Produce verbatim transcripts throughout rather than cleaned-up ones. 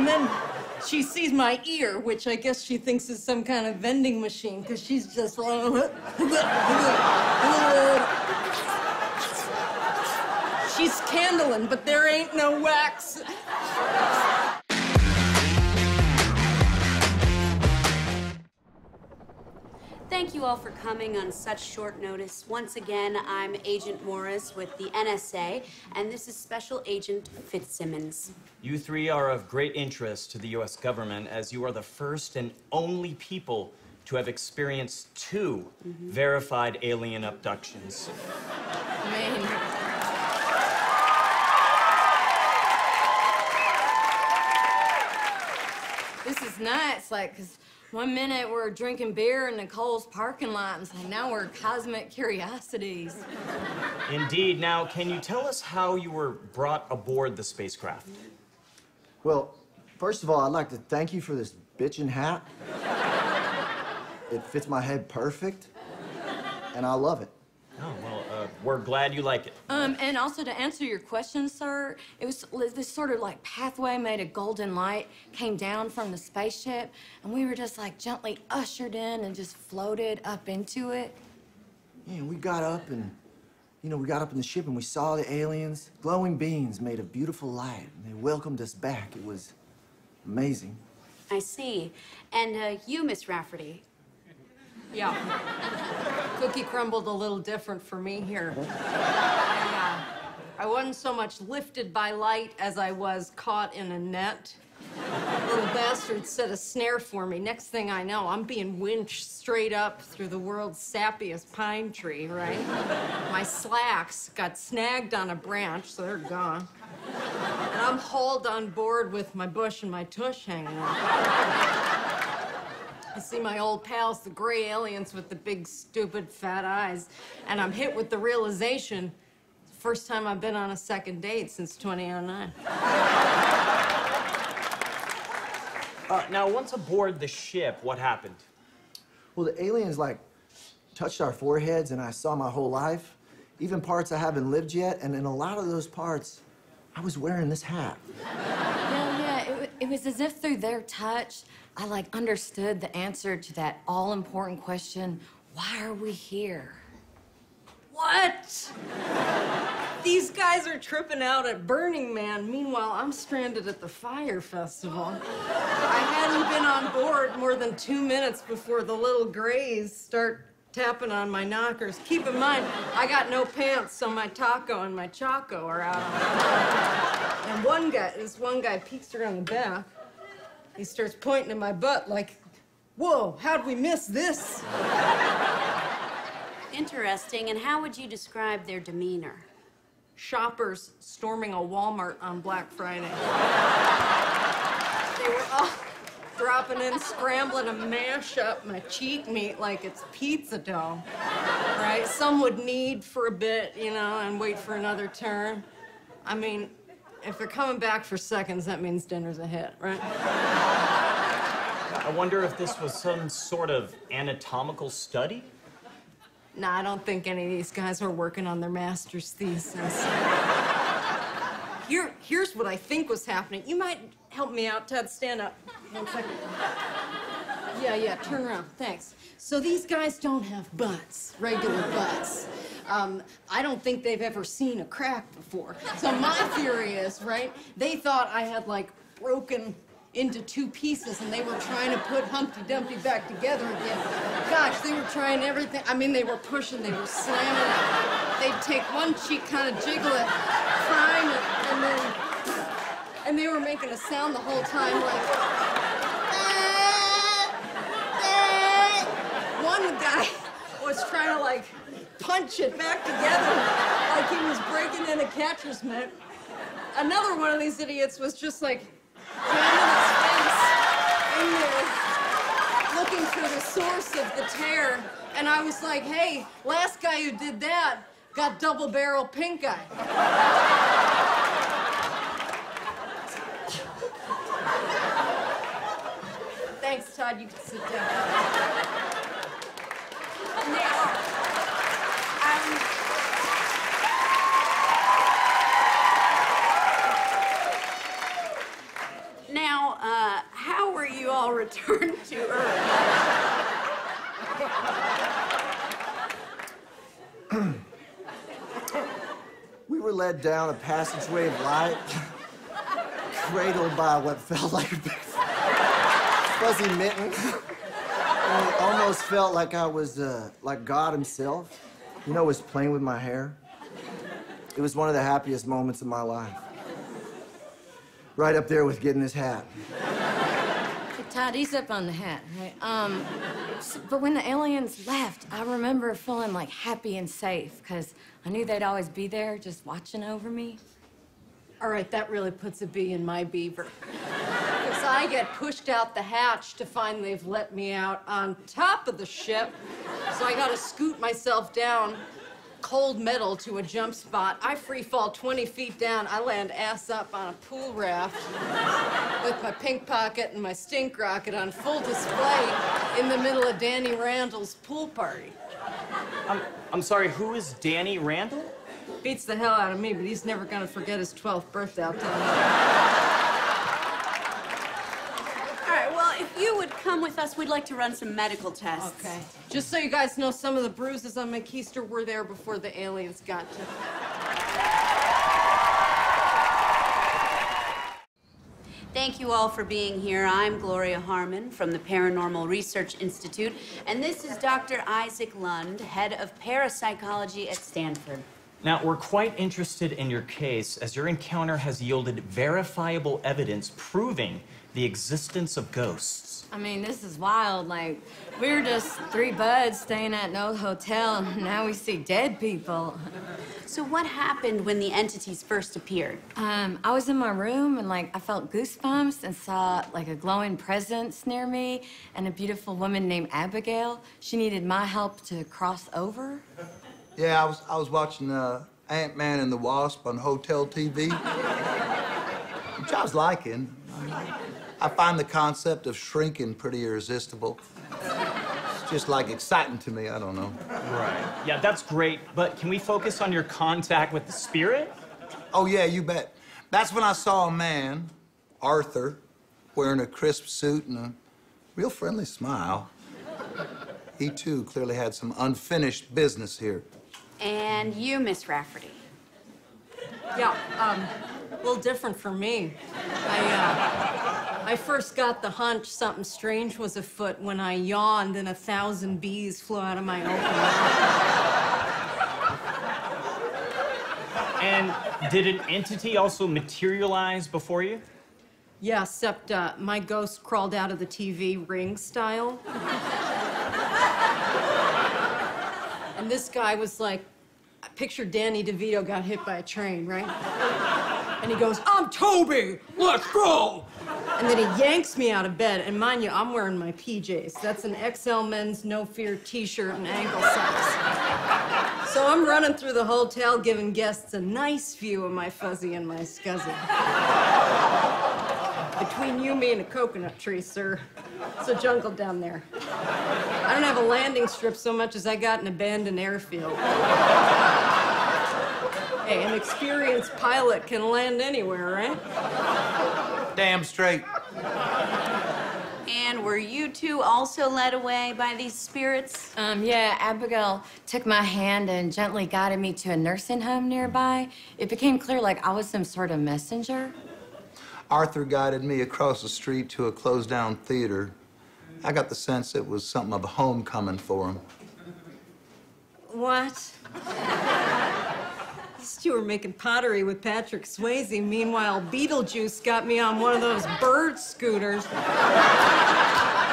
And then she sees my ear, which I guess she thinks is some kind of vending machine, because she's just like... She's candling, but there ain't no wax. Thank you all for coming on such short notice. Once again, I'm Agent Morris with the N S A, and this is Special Agent Fitzsimmons. You three are of great interest to the U S government, as you are the first and only people to have experienced two mm-hmm. verified alien abductions. Man. This is nuts, like, because one minute we're drinking beer in Nicole's parking lot, and like, now we're cosmic curiosities. Indeed. Now, can you tell us how you were brought aboard the spacecraft? Well, first of all, I'd like to thank you for this bitchin' hat. It fits my head perfect, and I love it. Oh, well, uh, we're glad you like it. Um, and also to answer your question, sir, it was this sort of like pathway made of golden light, came down from the spaceship, and we were just like gently ushered in and just floated up into it. Yeah, we got up and, you know, we got up in the ship and we saw the aliens. Glowing beams made a beautiful light, and they welcomed us back. It was amazing. I see. And uh, you, Miss Rafferty. Yeah. Cookie crumbled a little different for me here. Yeah. I wasn't so much lifted by light as I was caught in a net. Little bastard set a snare for me. Next thing I know, I'm being winched straight up through the world's sappiest pine tree, right? My slacks got snagged on a branch, so they're gone. And I'm hauled on board with my bush and my tush hanging out. I see my old pals, the gray aliens with the big, stupid, fat eyes, and I'm hit with the realization it's the first time I've been on a second date since two thousand nine. Uh, now, once aboard the ship, what happened? Well, the aliens, like, touched our foreheads, and I saw my whole life, even parts I haven't lived yet, and in a lot of those parts, I was wearing this hat. It was as if through their touch, I, like, understood the answer to that all-important question, why are we here? What? These guys are tripping out at Burning Man. Meanwhile, I'm stranded at the Fire Festival. I hadn't been on board more than two minutes before the little grays start tapping on my knockers. Keep in mind, I got no pants, so my taco and my choco are out on the floor. And one guy, this one guy peeks around the back. He starts pointing at my butt like, whoa, how'd we miss this? Interesting. And how would you describe their demeanor? Shoppers storming a Walmart on Black Friday. They were all dropping in, scrambling to mash up my cheek meat like it's pizza dough, right? Some would knead for a bit, you know, and wait for another turn. I mean, if they're coming back for seconds, that means dinner's a hit, right? I wonder if this was some sort of anatomical study? Nah, I don't think any of these guys were working on their master's thesis. Here, here's what I think was happening. You might help me out, Ted. Stand up. One second. Yeah, yeah, turn around. Thanks. So these guys don't have butts, regular butts. Um, I don't think they've ever seen a crack before. So my theory is, right, they thought I had, like, broken into two pieces, and they were trying to put Humpty Dumpty back together again. Gosh, they were trying everything. I mean, they were pushing, they were slamming. They'd take one cheek, kind of jiggle it, prime it, and then... And they were making a sound the whole time, like... One guy was trying to, like, punch it back together like he was breaking in a catcher's mitt. Another one of these idiots was just, like, jamming his face in there, looking for the source of the tear. And I was like, hey, last guy who did that got double-barrel pink eye. Thanks, Todd. You can sit down. Now, um, now, Now, uh, how were you all returned to Earth? We were led down a passageway of light, cradled by what felt like a big fuzzy mitten. And it almost felt like I was, uh, like God himself. You know, was playing with my hair. It was one of the happiest moments of my life. Right up there with getting this hat. So, Todd, he's up on the hat, right? Um, so, but when the aliens left, I remember feeling, like, happy and safe, because I knew they'd always be there, just watching over me. All right, that really puts a bee in my beaver. Because I get pushed out the hatch to find they've let me out on top of the ship, so I gotta scoot myself down. Cold metal to a jump spot. I free fall twenty feet down. I land ass up on a pool raft with my pink pocket and my stink rocket on full display in the middle of Danny Randall's pool party. I'm, I'm sorry, who is Danny Randall? Beats the hell out of me, but he's never gonna forget his twelfth birthday. I'll tell him. All right, well, if you would come with us, we'd like to run some medical tests. Okay. Just so you guys know, some of the bruises on my keister were there before the aliens got to me. Thank you all for being here. I'm Gloria Harmon from the Paranormal Research Institute, and this is Doctor Isaac Lund, head of parapsychology at Stanford. Now, we're quite interested in your case, as your encounter has yielded verifiable evidence proving the existence of ghosts. I mean, this is wild. Like, we were just three buds staying at an old hotel, and now we see dead people. So what happened when the entities first appeared? Um, I was in my room, and, like, I felt goosebumps and saw, like, a glowing presence near me and a beautiful woman named Abigail. She needed my help to cross over. Yeah, I was, I was watching uh, Ant-Man and the Wasp on hotel T V, which I was liking. I find the concept of shrinking pretty irresistible. It's just, like, exciting to me. I don't know. Right. Yeah, that's great, but can we focus on your contact with the spirit? Oh, yeah, you bet. That's when I saw a man, Arthur, wearing a crisp suit and a real friendly smile. He, too, clearly had some unfinished business here. And you, Miss Rafferty. Yeah, um, a little different for me. I, uh, I first got the hunch something strange was afoot when I yawned and a thousand bees flew out of my open mouth. And did an entity also materialize before you? Yeah, except uh, my ghost crawled out of the T V ring style. And this guy was like, I pictured Danny DeVito got hit by a train, right? And he goes, I'm Toby, let's go! And then he yanks me out of bed, and mind you, I'm wearing my P Js. That's an X L men's No Fear t-shirt and ankle socks. So I'm running through the hotel giving guests a nice view of my fuzzy and my scuzzy. Between you, me, and a coconut tree, sir. It's a jungle down there. I don't have a landing strip so much as I got an abandoned airfield. Hey, an experienced pilot can land anywhere, right? Damn straight. And were you two also led away by these spirits? Um, yeah, Abigail took my hand and gently guided me to a nursing home nearby. It became clear like I was some sort of messenger. Arthur guided me across the street to a closed-down theater. I got the sense it was something of a homecoming for him. What? These two were making pottery with Patrick Swayze. Meanwhile, Beetlejuice got me on one of those bird scooters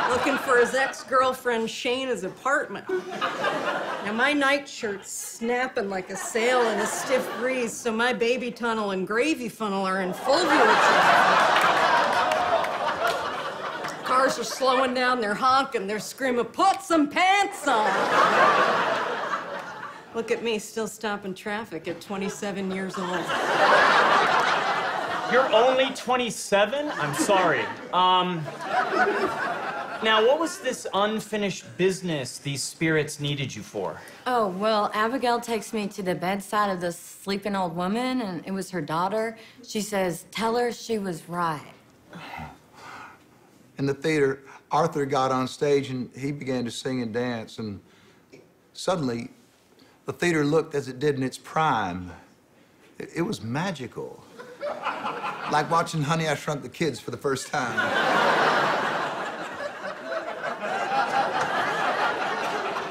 looking for his ex-girlfriend Shana's apartment. Now, my nightshirt's snapping like a sail in a stiff breeze, so my baby tunnel and gravy funnel are in full view. Cars are slowing down, they're honking, they're screaming, put some pants on! Look at me, still stopping traffic at twenty-seven years old. You're only twenty-seven? I'm sorry. Um, now, what was this unfinished business these spirits needed you for? Oh, well, Abigail takes me to the bedside of this sleeping old woman, and it was her daughter. She says, tell her she was right. in the theater, Arthur got on stage and he began to sing and dance, and suddenly the theater looked as it did in its prime. It, it was magical. Like watching Honey, I Shrunk the Kids for the first time.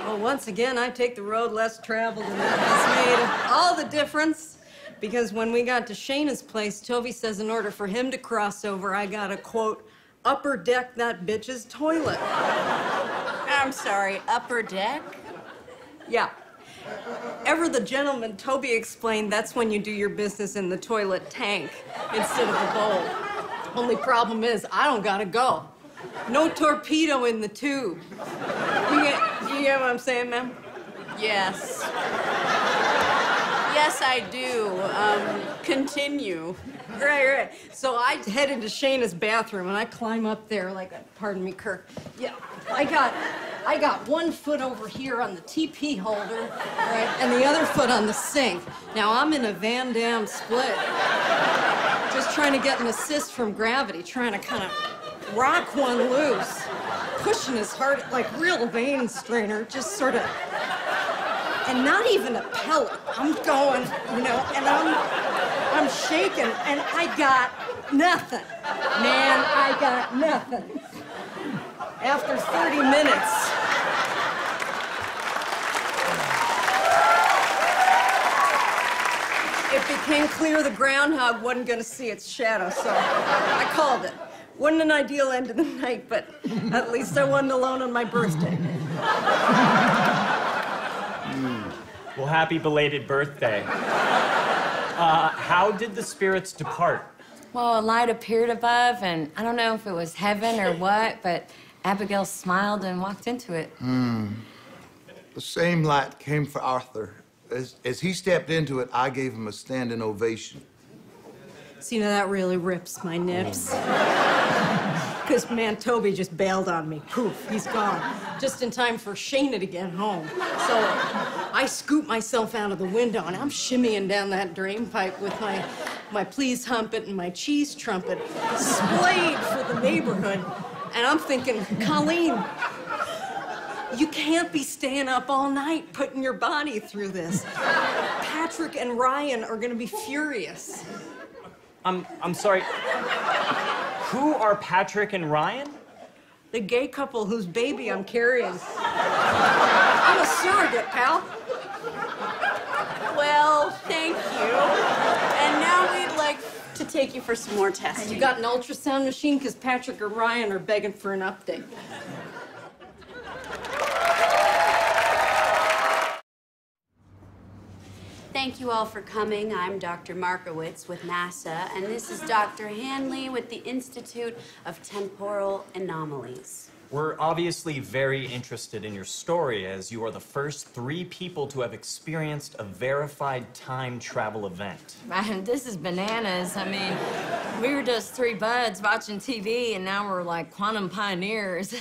Well, once again, I take the road less traveled, and that has made all the difference. Because when we got to Shana's place, Toby says in order for him to cross over, I gotta, quote, upper deck that bitch's toilet. I'm sorry, upper deck? Yeah. Ever the gentleman, Toby explained that's when you do your business in the toilet tank instead of the bowl. Only problem is, I don't gotta go. No torpedo in the tube. You get, you get what I'm saying, ma'am? Yes. Yes, I do. Um, continue. Right, right. So I head into Shana's bathroom and I climb up there like a, pardon me, Kirk. Yeah, I got... I got one foot over here on the T P holder, right, and the other foot on the sink. Now, I'm in a Van Damme split. Just trying to get an assist from gravity, trying to kind of rock one loose, pushing his heart like real vein strainer, just sort of, and not even a pellet. I'm going, you know, and I'm, I'm shaking, and I got nothing. Man, I got nothing. After thirty minutes, it became clear the groundhog wasn't going to see its shadow, so I called it. Wasn't an ideal end of the night, but at least I wasn't alone on my birthday. Mm. Well, happy belated birthday. Uh, how did the spirits depart? Well, a light appeared above, and I don't know if it was heaven or what, but Abigail smiled and walked into it. Mm. The same light came for Arthur. As, as he stepped into it, I gave him a standing ovation. So, you know, that really rips my nips. Because, man, Toby just bailed on me. Poof, he's gone. Just in time for Shana to get home. So I scoop myself out of the window, and I'm shimmying down that drainpipe with my, my please hump it and my cheese trumpet splayed for the neighborhood. And I'm thinking, Colleen, you can't be staying up all night putting your body through this. Patrick and Ryan are gonna be furious. I'm, I'm sorry. Who are Patrick and Ryan? The gay couple whose baby I'm carrying. I'm a surrogate, pal. Well, thank you. And now we'd like to take you for some more testing. You got an ultrasound machine? Because Patrick or Ryan are begging for an update. Thank you all for coming. I'm Doctor Markowitz with NASA, and this is Doctor Hanley with the Institute of Temporal Anomalies. We're obviously very interested in your story, as you are the first three people to have experienced a verified time travel event. Ryan, this is bananas. I mean, we were just three buds watching T V, and now we're like quantum pioneers.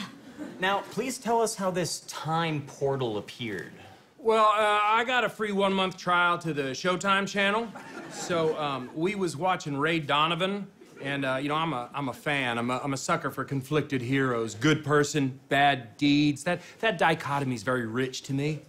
Now, please tell us how this time portal appeared. Well, uh, I got a free one-month trial to the Showtime channel. So um, we was watching Ray Donovan. And, uh, you know, I'm a, I'm a fan. I'm a, I'm a sucker for conflicted heroes. Good person, bad deeds. That, that dichotomy is very rich to me.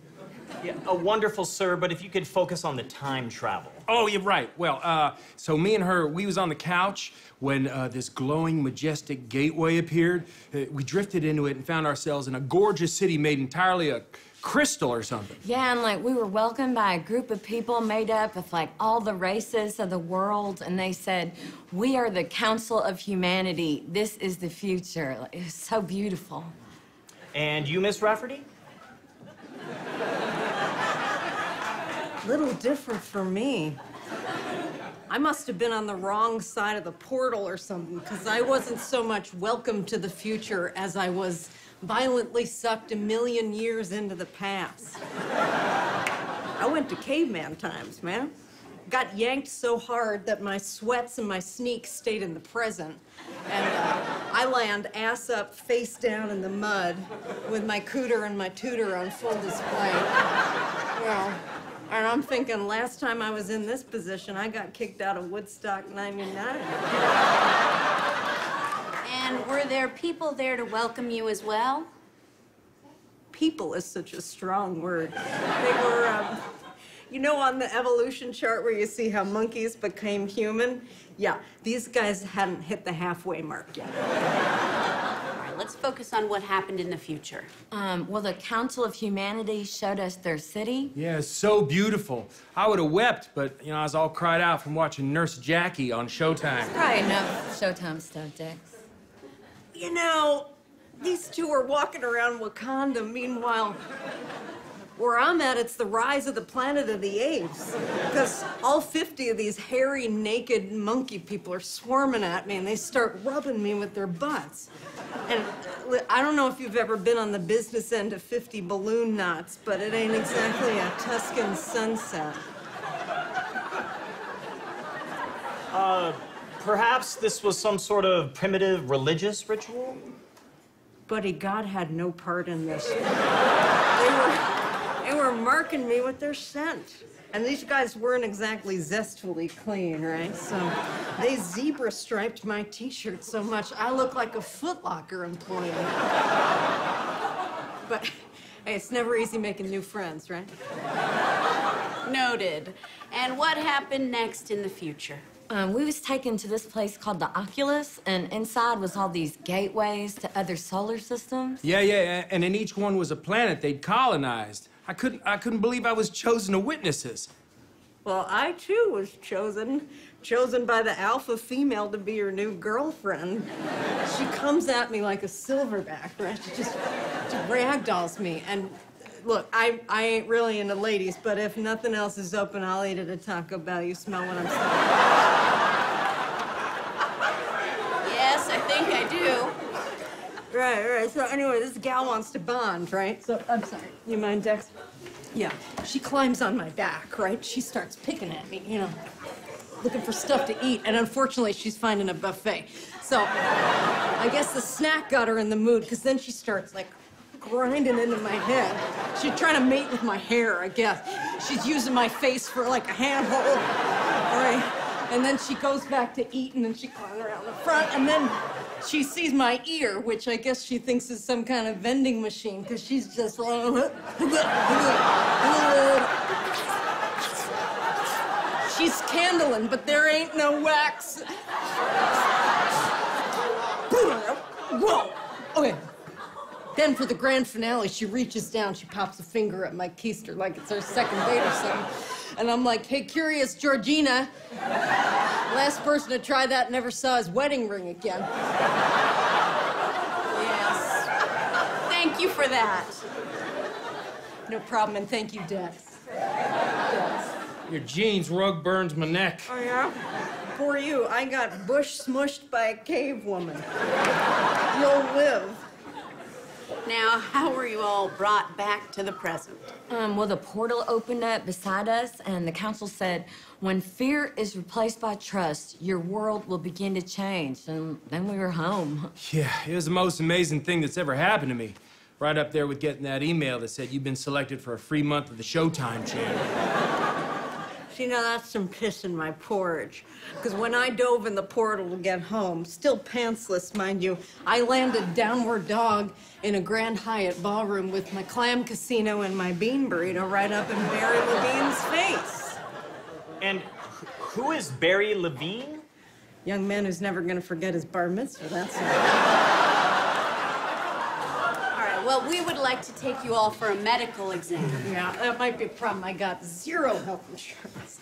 Yeah, a wonderful sir, but if you could focus on the time travel. Oh, you're right. Well, uh, so me and her, we was on the couch when uh, this glowing, majestic gateway appeared. Uh, we drifted into it and found ourselves in a gorgeous city made entirely of crystal or something. Yeah, and like we were welcomed by a group of people made up of like all the races of the world, and they said, "We are the Council of Humanity. This is the future." Like, it was so beautiful. And you, Miss Rafferty? Little different for me. I must have been on the wrong side of the portal or something, because I wasn't so much welcome to the future as I was violently sucked a million years into the past. I went to caveman times, man. Got yanked so hard that my sweats and my sneaks stayed in the present. And uh, I land ass up, face down in the mud with my cooter and my tutor on full display. Well, and I'm thinking, last time I was in this position, I got kicked out of Woodstock ninety-nine. And were there people there to welcome you as well? People is such a strong word. They were, um, you know, on the evolution chart where you see how monkeys became human? Yeah, these guys hadn't hit the halfway mark yet. All right, let's focus on what happened in the future. Um, well, the Council of Humanity showed us their city. Yeah, it's so beautiful. I would have wept, but, you know, I was all cried out from watching Nurse Jackie on Showtime. That's probably enough Showtime stuff, Dex. You know, these two are walking around Wakanda. Meanwhile, where I'm at, it's the rise of the Planet of the Apes. Because all fifty of these hairy, naked monkey people are swarming at me, and they start rubbing me with their butts. And I don't know if you've ever been on the business end of fifty balloon knots, but it ain't exactly a Tuscan sunset. Uh, perhaps this was some sort of primitive religious ritual? Buddy, God had no part in this. They were... They were marking me with their scent. And these guys weren't exactly zestfully clean, right? So they zebra striped my t-shirt so much I look like a Foot Locker employee. But hey, it's never easy making new friends, right? Noted. And what happened next in the future? Um, we was taken to this place called the Oculus, and inside was all these gateways to other solar systems. Yeah, yeah, and in each one was a planet they'd colonized. I couldn't, I couldn't believe I was chosen to witness this. Well, I, too, was chosen. Chosen by the alpha female to be your new girlfriend. She comes at me like a silverback, right? She just she ragdolls me. And, look, I, I ain't really into ladies, but if nothing else is open, I'll eat at a Taco Bell. You smell what I'm saying? Yes, I think I do. Right, right. So anyway, this gal wants to bond, right? So, I'm sorry. You mind, Dex? Yeah. She climbs on my back, right? She starts picking at me, you know, looking for stuff to eat. And unfortunately, she's finding a buffet. So I guess the snack got her in the mood, because then she starts, like, grinding into my head. She's trying to mate with my hair, I guess. She's using my face for, like, a handhold. All right. And then she goes back to eating, and she climbs around the front, and then... she sees my ear, which I guess she thinks is some kind of vending machine, because she's just like... she's candling, but there ain't no wax. Whoa! Okay. Then for the grand finale, she reaches down, she pops a finger at my keister like it's her second date or something. And I'm like, hey, curious Georgina. Last person to try that never saw his wedding ring again. Yes. Thank you for that. No problem, and thank you, Dex. Dex. Your jeans rug burns my neck. Oh, yeah? Poor you. I got bush smushed by a cave woman. You'll live. Now, how were you all brought back to the present? Um, well, the portal opened up beside us, and the council said, when fear is replaced by trust, your world will begin to change. And then we were home. Yeah, it was the most amazing thing that's ever happened to me. Right up there with getting that email that said, you've been selected for a free month of the Showtime channel. See, now that's some piss in my porridge. Because when I dove in the portal to get home, still pantsless, mind you, I landed downward dog in a Grand Hyatt ballroom with my clam casino and my bean burrito right up in Barry Levine's face. And who is Barry Levine? Young man who's never gonna forget his bar mitzvah, that's all. All right, well, we would like to take you all for a medical exam. Yeah, that might be a problem. I got zero health insurance.